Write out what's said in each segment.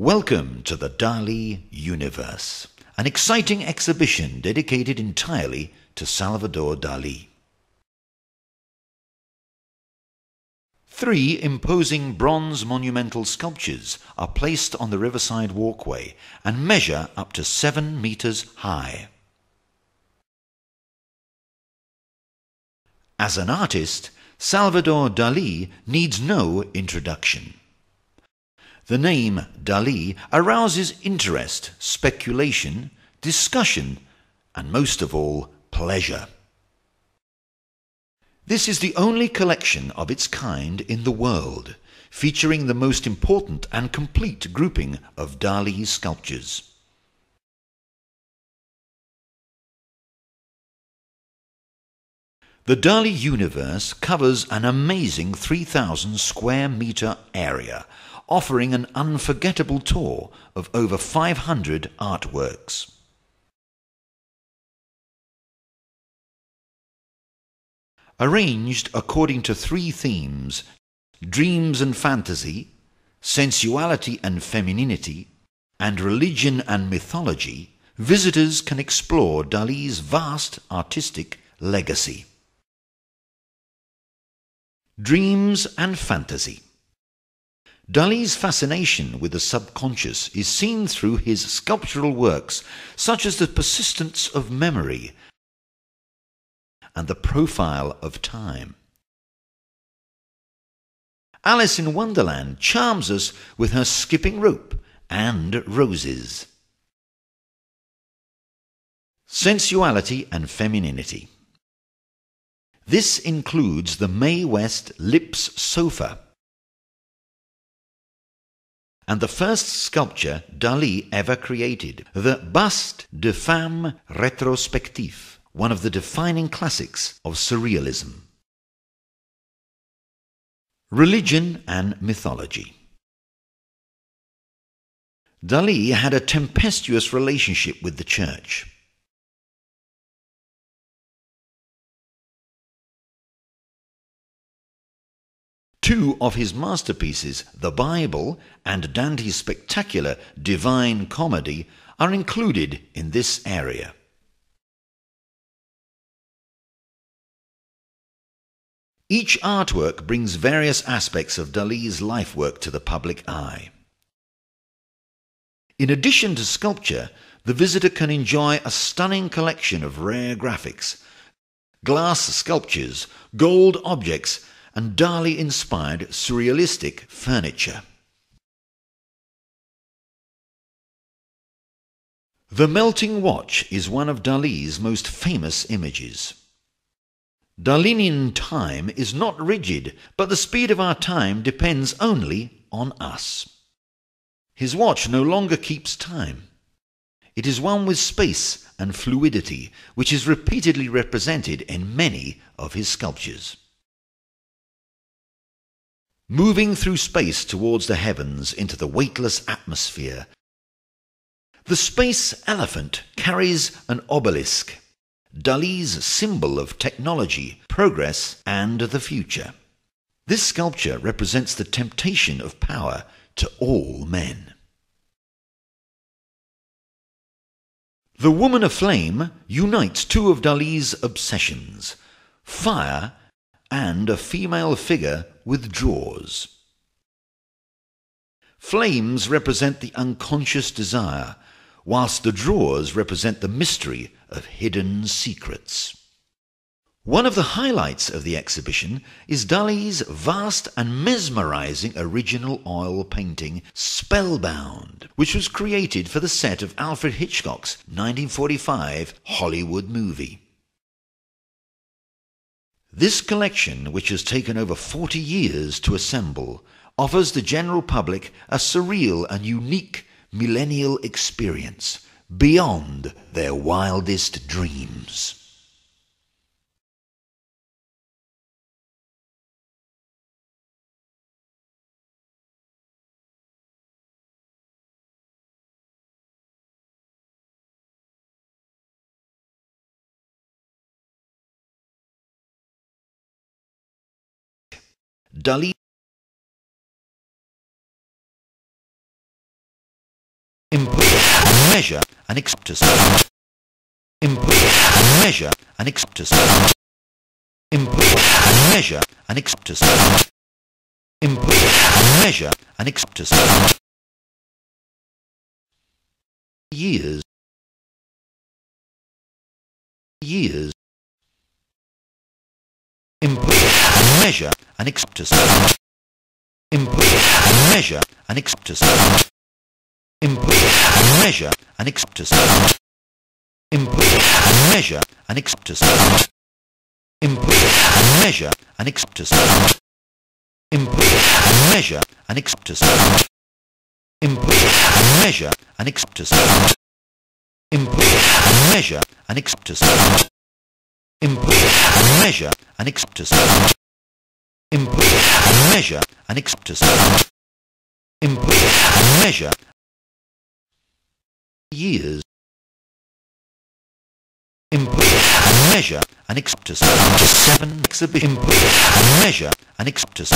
Welcome to the Dali Universe, an exciting exhibition dedicated entirely to Salvador Dali. Three imposing bronze monumental sculptures are placed on the riverside walkway and measure up to 7 meters high. As an artist, Salvador Dali needs no introduction. The name Dali arouses interest, speculation, discussion, and most of all, pleasure. This is the only collection of its kind in the world, featuring the most important and complete grouping of Dali's sculptures. The Dali Universe covers an amazing 3,000 square meter area, offering an unforgettable tour of over 500 artworks. Arranged according to three themes: dreams and fantasy, sensuality and femininity, and religion and mythology, visitors can explore Dali's vast artistic legacy. Dreams and fantasy. Dali's fascination with the subconscious is seen through his sculptural works, such as the persistence of memory and the profile of time. Alice in Wonderland charms us with her skipping rope and roses. Sensuality and femininity. This includes the Mae West Lips Sofa, and the first sculpture Dali ever created, the Buste de Femme Retrospectif, one of the defining classics of surrealism. Religion and mythology. Dali had a tempestuous relationship with the church. Two of his masterpieces, the Bible and Dante's spectacular Divine Comedy, are included in this area. Each artwork brings various aspects of Dali's life work to the public eye. In addition to sculpture, the visitor can enjoy a stunning collection of rare graphics, glass sculptures, gold objects, and Dali-inspired surrealistic furniture. The melting watch is one of Dali's most famous images. Dalinian time is not rigid, but the speed of our time depends only on us. His watch no longer keeps time. It is one with space and fluidity, which is repeatedly represented in many of his sculptures. Moving through space towards the heavens into the weightless atmosphere, the space elephant carries an obelisk, Dali's symbol of technology, progress, and the future. This sculpture represents the temptation of power to all men. The Woman Aflame unites two of Dali's obsessions, fire and a female figure with drawers. Flames represent the unconscious desire, whilst the drawers represent the mystery of hidden secrets. One of the highlights of the exhibition is Dali's vast and mesmerizing original oil painting, Spellbound, which was created for the set of Alfred Hitchcock's 1945 Hollywood movie. This collection, which has taken over 40 years to assemble, offers the general public a surreal and unique millennial experience beyond their wildest dreams. Dali measure and accept us. Import and measure and accept us. Import and measure and accept us. Import and measure and accept us. Years. Import and measure and accept us. Import and measure and accept us. Import and measure and accept us. Import and measure and accept us. Import and measure and accept us. Import and measure and accept us. Import and measure and accept us. Import and measure and accept us. Import and measure and accept us. Import and measure and accept us. Import and measure. Years. Import and measure and accept us. 7 exhibit. Import and measure and accept us.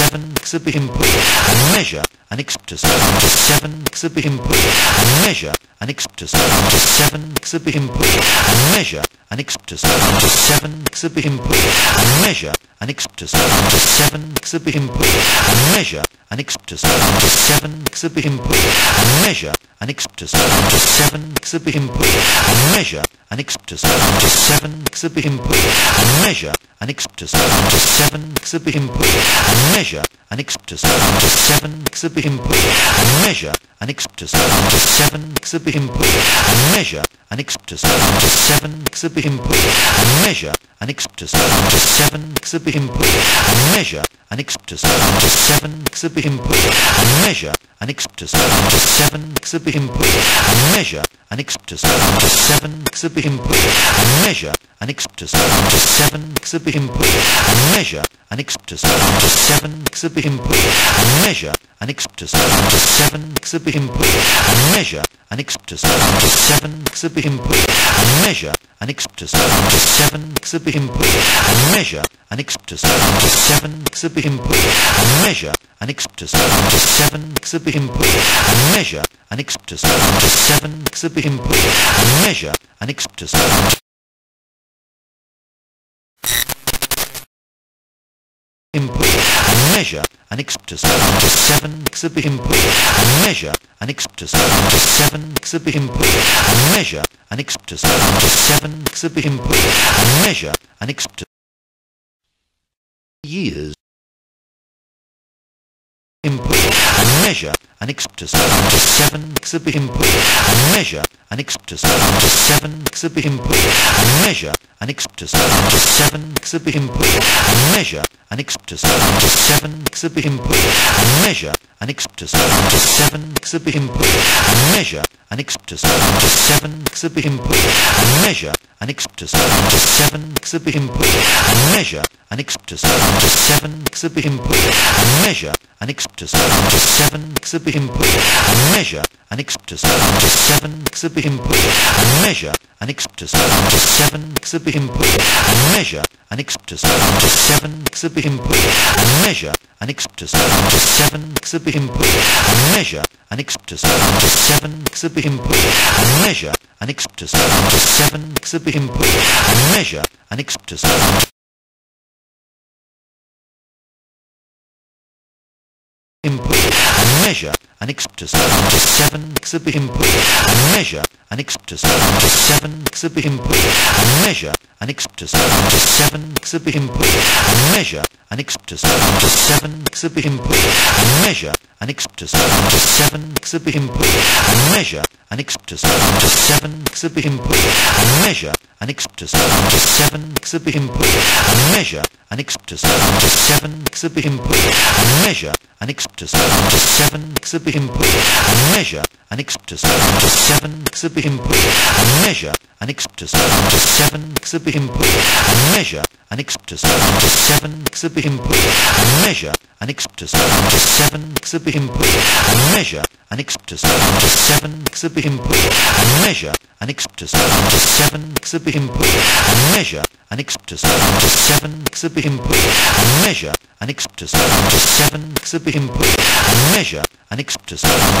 7 exhibit. Import and measure and accept us. 7 exhibit. Import and measure and accept us. 7 exhibit. Import and measure and accept us. 7 exhibit. Import and measure and accept us. 7 exhibit. Import and measure and accept us. 7 exhibit. Import and measure and accept us. 7 exhibit. Import and measure and accept us. 7 exhibit. Import and measure and accept us. 7 exhibit. Import and measure and accept us. 7 exhibit. Import and measure and accept us. 7 exhibit. Import and measure and accept us. 7 exhibit. Import and measure and accept us. 7 exhibit. Import and measure and accept us. 7 exhibit. Import and measure and accept us. 7 exhibit. Import and measure and accept us. 7 exhibit. Import and measure and accept us. 7 exhibit. Import and measure and accept us. 7 exhibit. Import and measure and accept us. 7 exhibit. Import and measure and accept us. 7 exhibit. Import and measure and accept us. 7 exhibit. Import and measure and accept us. 7 exhibit. Import and measure and accept us. 7 exhibit. Import and measure and accept us. 7 exhibit. Import and measure and accept us. Import and measure and accept us. 7 exhibit. Import and measure and accept us. 7 exhibit. Import and measure and accept us. 7 exhibit. Import and measure and accept us. Years. Import and measure and accept us. 7 exhibit. Import and measure and accept us. 7 exhibit. Import and measure and accept us. 7 exhibit. Import and measure and accept us. 7 exhibit. Import and measure and accept us. 7 exhibit. Import and measure and accept us. 7 exhibit. Import and measure and accept us. 7 exhibit. Import and measure and accept us. 7 exhibit. Import and measure and accept us. 7 exhibit. Import and measure and accept us. 7 exhibit. Import and measure and accept us. 7 exhibit. Import and measure and accept us. 7 exhibit. Import and measure and accept us. 7 exhibit. Import and measure and accept us. 7 exhibit. Import and measure and accept us. 7 exhibit. Import and measure and accept us. Import and measure and accept us. 7 exhibit. Import and measure and accept us. 7 exhibit. Import and measure and accept us. 7 exhibit. Import and measure and accept us. 7 exhibit. Import and measure and accept us. 7 exhibit. Import and measure and accept us. 7 exhibit. Import and measure and accept us. 7 exhibit. Import and measure and accept us. 7 exhibit. Import and measure and accept us. 7 exhibit. Import and measure and accept us. 7 exhibit. Import and measure and accept us. 7 exhibit. Import and measure and accept us. 7 exhibit. Import and measure and accept us. 7 exhibit. Import and measure and accept us. 7 exhibit. Import and measure and accept us. 7 exhibit. Import and measure and accept us. 7 exhibit. Import and measure and accept us. 7 exhibit. Import and measure and accept us.